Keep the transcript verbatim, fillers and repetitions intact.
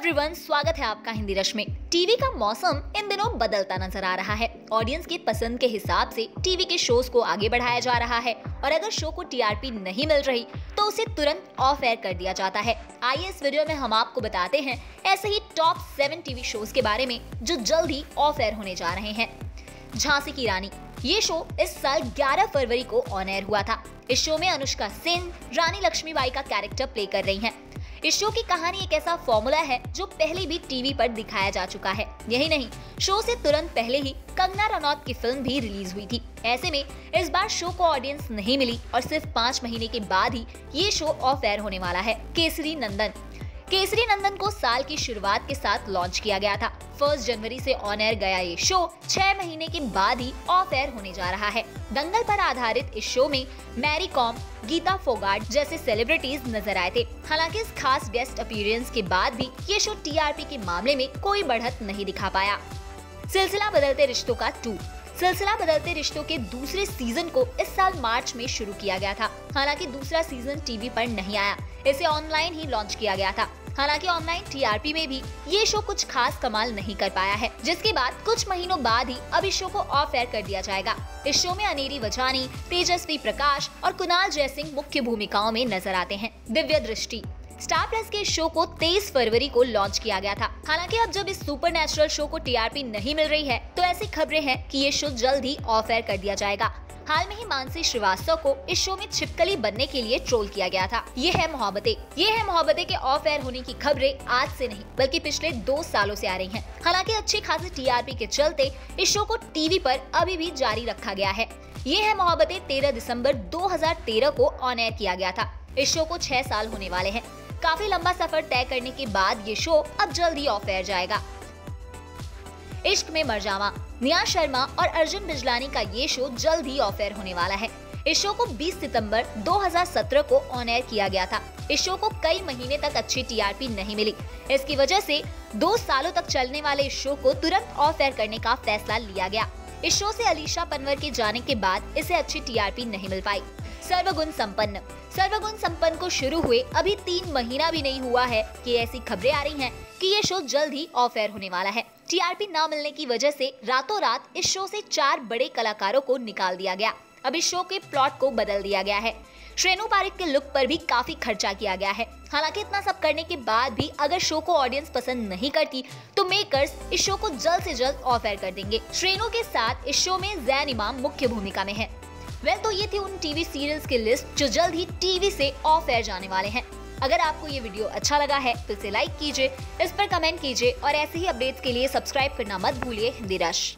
Everyone, स्वागत है आपका हिंदी रश में। टीवी का मौसम इन दिनों बदलता नजर आ रहा है। ऑडियंस की पसंद के हिसाब से टीवी के शोज को आगे बढ़ाया जा रहा है और अगर शो को टीआरपी नहीं मिल रही तो उसे तुरंत ऑफ एयर कर दिया जाता है। आइए इस वीडियो में हम आपको बताते हैं ऐसे ही टॉप सेवन टीवी शोज के बारे में जो जल्द ही ऑफ एयर होने जा रहे हैं। झांसी की रानी, ये शो इस साल ग्यारह फरवरी को ऑन एयर हुआ था। इस शो में अनुष्का सिंह रानी लक्ष्मीबाई का कैरेक्टर प्ले कर रही हैं। इस शो की कहानी एक ऐसा फॉर्मूला है जो पहले भी टीवी पर दिखाया जा चुका है। यही नहीं, शो से तुरंत पहले ही कंगना रनौत की फिल्म भी रिलीज हुई थी। ऐसे में इस बार शो को ऑडियंस नहीं मिली और सिर्फ पाँच महीने के बाद ही ये शो ऑफ एयर होने वाला है। केसरी नंदन, केसरी नंदन को साल की शुरुआत के साथ लॉन्च किया गया था। फर्स्ट जनवरी से ऑन एयर गया ये शो छह महीने के बाद ही ऑफ एयर होने जा रहा है। दंगल पर आधारित इस शो में मैरी कॉम, गीता फोगाट जैसे सेलिब्रिटीज नजर आए थे। हालांकि इस खास गेस्ट अपीयरेंस के बाद भी ये शो टीआरपी के मामले में कोई बढ़त नहीं दिखा पाया। सिलसिला बदलते रिश्तों का टू, सिलसिला बदलते रिश्तों के दूसरे सीजन को इस साल मार्च में शुरू किया गया था। हालांकि दूसरा सीजन टीवी पर नहीं आया, इसे ऑनलाइन ही लॉन्च किया गया था। हालांकि ऑनलाइन टीआरपी में भी ये शो कुछ खास कमाल नहीं कर पाया है, जिसके बाद कुछ महीनों बाद ही अब इस शो को ऑफ एयर कर दिया जाएगा। इस शो में अनेरी वझानी, तेजस्वी प्रकाश और कुनाल जय सिंह मुख्य भूमिकाओं में नजर आते हैं। दिव्य दृष्टि, स्टार प्लस के शो को तेईस फरवरी को लॉन्च किया गया था। हालांकि अब जब इस सुपरनैचुरल शो को टीआरपी नहीं मिल रही है तो ऐसी खबरें हैं कि ये शो जल्द ही ऑफ एयर कर दिया जाएगा। हाल में ही मानसी श्रीवास्तव को इस शो में छिपकली बनने के लिए ट्रोल किया गया था। ये है मोहब्बतें, ये है मोहब्बतें के ऑफ एयर होने की खबरें आज से नहीं बल्कि पिछले दो सालों से आ रही हैं। हालांकि अच्छी खासी टीआरपी के चलते इस शो को टीवी पर अभी भी जारी रखा गया है। ये है मोहब्बतें तेरह दिसंबर दो हजार तेरह को ऑन एयर किया गया था। इस शो को छह साल होने वाले हैं। काफी लंबा सफर तय करने के बाद ये शो अब जल्द ही ऑफ एयर जाएगा। इश्क में मर जावा, निया शर्मा और अर्जुन बिजलानी का ये शो जल्द ही ऑफ एयर होने वाला है। इस शो को बीस सितंबर दो हजार सत्रह को ऑन एयर किया गया था। इस शो को कई महीने तक अच्छी टीआरपी नहीं मिली। इसकी वजह से दो सालों तक चलने वाले इस शो को तुरंत ऑफ एयर करने का फैसला लिया गया। इस शो से अलीशा पनवर के जाने के बाद इसे अच्छी टीआरपी नहीं मिल पाई। सर्वगुण सम्पन्न, सर्वगुण सम्पन्न को शुरू हुए अभी तीन महीना भी नहीं हुआ है कि ऐसी खबरें आ रही हैं कि ये शो जल्द ही ऑफ एयर होने वाला है। टीआरपी ना मिलने की वजह से रातों रात इस शो से चार बड़े कलाकारों को निकाल दिया गया। अब इस शो के प्लॉट को बदल दिया गया है। श्रेनु पारिक के लुक पर भी काफी खर्चा किया गया है। हालांकि इतना सब करने के बाद भी अगर शो को ऑडियंस पसंद नहीं करती तो मेकर्स इस शो को जल्द से जल्द ऑफ एयर कर देंगे। श्रेनु के साथ इस शो में जैन इमाम मुख्य भूमिका में है। वेल well, तो ये थी उन टीवी सीरियल्स की लिस्ट जो जल्द ही टीवी से ऑफ एयर जाने वाले हैं। अगर आपको ये वीडियो अच्छा लगा है तो इसे लाइक कीजिए, इस पर कमेंट कीजिए और ऐसे ही अपडेट्स के लिए सब्सक्राइब करना मत भूलिए हिंदी रश।